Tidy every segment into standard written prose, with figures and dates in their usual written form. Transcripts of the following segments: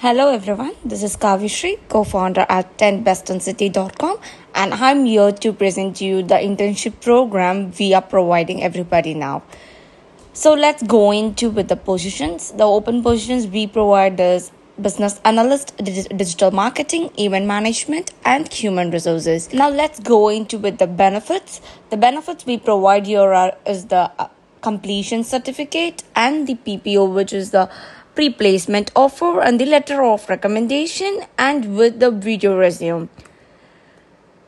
Hello everyone, this is Kavi Shree, co-founder at 10BestInCity.com, and I'm here to present you the internship program we are providing everybody now. So let's go into with the positions. The open positions we provide is business analyst, digital marketing, event management, and human resources. Now let's go into with the benefits. The benefits we provide here is the completion certificate and the PPO, which is the pre-placement offer, and the letter of recommendation, and with the video resume.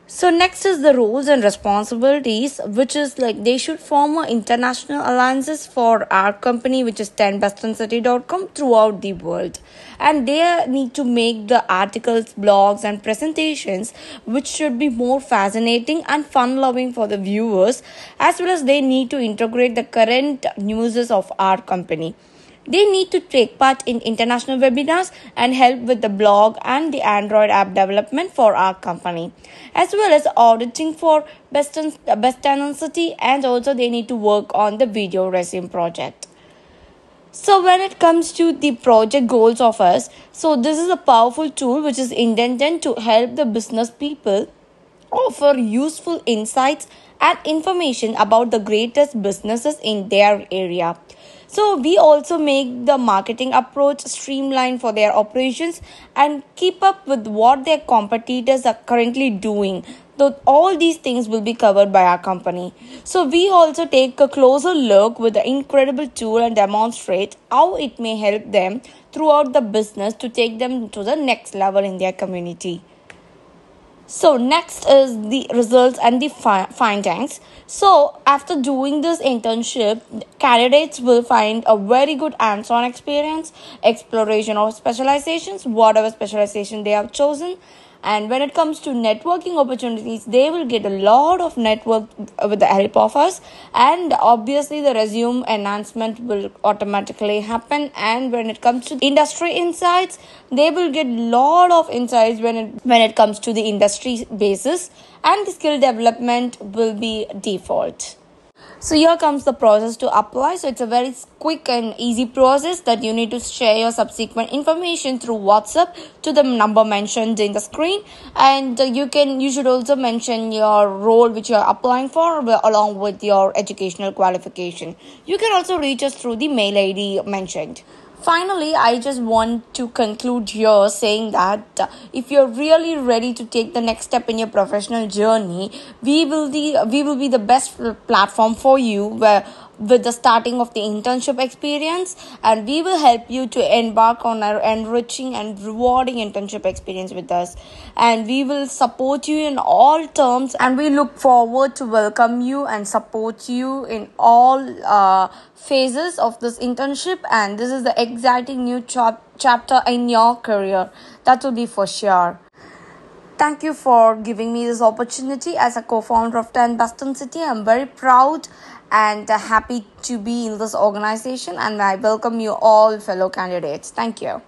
So next is the roles and responsibilities, which is like they should form international alliances for our company, which is 10BestInCity.com, throughout the world. And they need to make the articles, blogs, and presentations, which should be more fascinating and fun-loving for the viewers, as well as they need to integrate the current news of our company. They need to take part in international webinars and help with the blog and the Android app development for our company, as well as auditing for Best Tenant City, and also they need to work on the video resume project. So when it comes to the project goals of us, so this is a powerful tool which is intended to help the business people offer useful insights and information about the greatest businesses in their area. So we also make the marketing approach streamlined for their operations and keep up with what their competitors are currently doing. So all these things will be covered by our company. So we also take a closer look with the incredible tool and demonstrate how it may help them throughout the business to take them to the next level in their community. So next is the results and the findings. So after doing this internship, candidates will find a very good hands-on experience, exploration of specializations, whatever specialization they have chosen. And when it comes to networking opportunities, they will get a lot of network with the help of us. And obviously the resume enhancement will automatically happen. And when it comes to industry insights, they will get a lot of insights when it comes to the industry basis, and the skill development will be default. So here comes the process to apply. So it's a very quick and easy process that you need to share your subsequent information through WhatsApp to the number mentioned in the screen. And you should also mention your role which you are applying for along with your educational qualification. You can also reach us through the mail ID mentioned. Finally, I just want to conclude here saying that if you're really ready to take the next step in your professional journey, we will be the best platform for you with the starting of the internship experience, and we will help you to embark on our enriching and rewarding internship experience with us, and we will support you in all terms, and we look forward to welcome you and support you in all phases of this internship. And this is the exciting new chapter in your career, that will be for sure. Thank you for giving me this opportunity as a co-founder of 10BestInCity. I'm very proud and happy to be in this organization, and I welcome you all fellow candidates. Thank you.